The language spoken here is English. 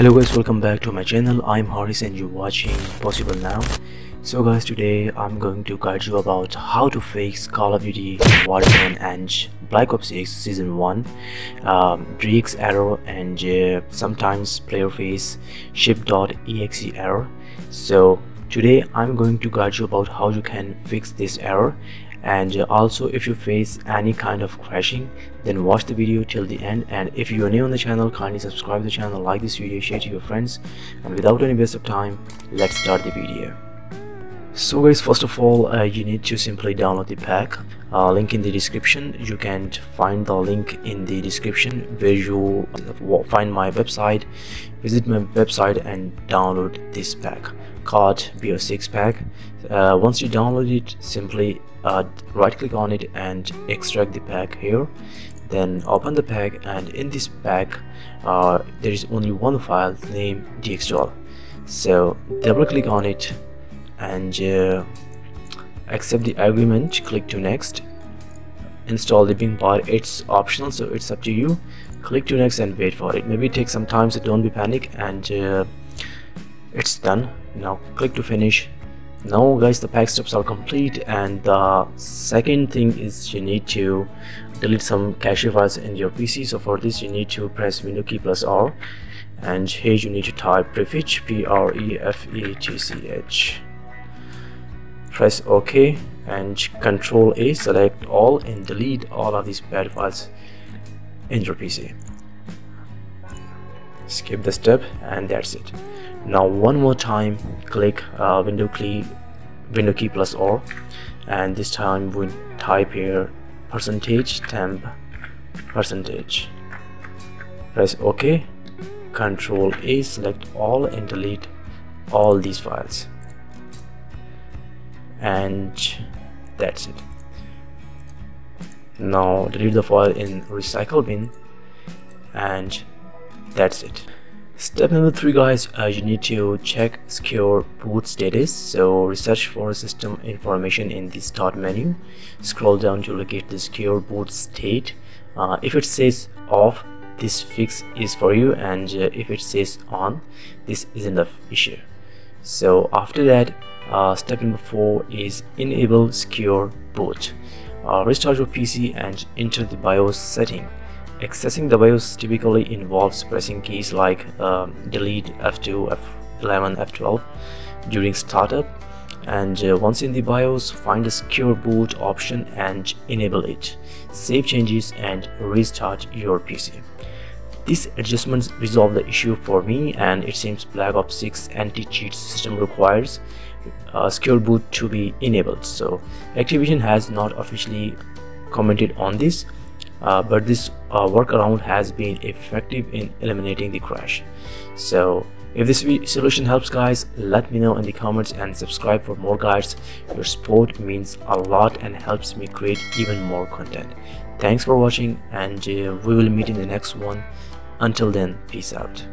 Hello guys, welcome back to my channel. I'm Haris and you're watching Possible Now. So guys, today I'm going to guide you about how to fix Call of Duty, Warzone and Black Ops 6 Season 1 DX error and sometimes player face ship.exe error. So today I'm going to guide you about how you can fix this error, and also if you face any kind of crashing, then watch the video till the end. And if you are new on the channel, kindly subscribe to the channel, like this video, share to your friends, and without any waste of time, let's start the video. So guys, first of all, you need to simply download the pack, link in the description. You can find the link in the description where you find my website. Visit my website and download this pack called BO6 pack. Once you download it, simply right click on it and extract the pack here. Then open the pack, and in this pack there is only one file named DX12. So double click on it and accept the agreement, click to next. Install the bin part, it's optional, so it's up to you. Click to next and wait for it. Maybe it takes some time, so don't be panic. And it's done. Now click to finish. Now guys, the pack steps are complete, and the second thing is you need to delete some cache files in your PC. So for this you need to press window key plus R, and here you need to type prefetch, prefetch. Press OK and Ctrl A, select all and delete all of these bad files in your PC. Skip the step and that's it. Now one more time, click window key plus R, and this time we type here %temp%. Press OK, Ctrl A, select all and delete all these files. And that's it. Now delete the file in recycle bin, and that's it. Step number 3 guys, you need to check secure boot status. So research for system information in the start menu, scroll down to locate the secure boot state. If it says off, this fix is for you, and if it says on, this isn't an issue. So after that, step number 4 is enable secure boot. Restart your PC and enter the BIOS setting. Accessing the BIOS typically involves pressing keys like delete, F2, F11, F12 during startup. And once in the BIOS, find the secure boot option and enable it. Save changes and restart your PC. These adjustments resolve the issue for me, and it seems Black Ops 6 anti-cheat system requires secure boot to be enabled. So Activision has not officially commented on this, but this workaround has been effective in eliminating the crash. So if this solution helps guys, let me know in the comments and subscribe for more guides. Your support means a lot and helps me create even more content. Thanks for watching, and we will meet in the next one. Until then, peace out.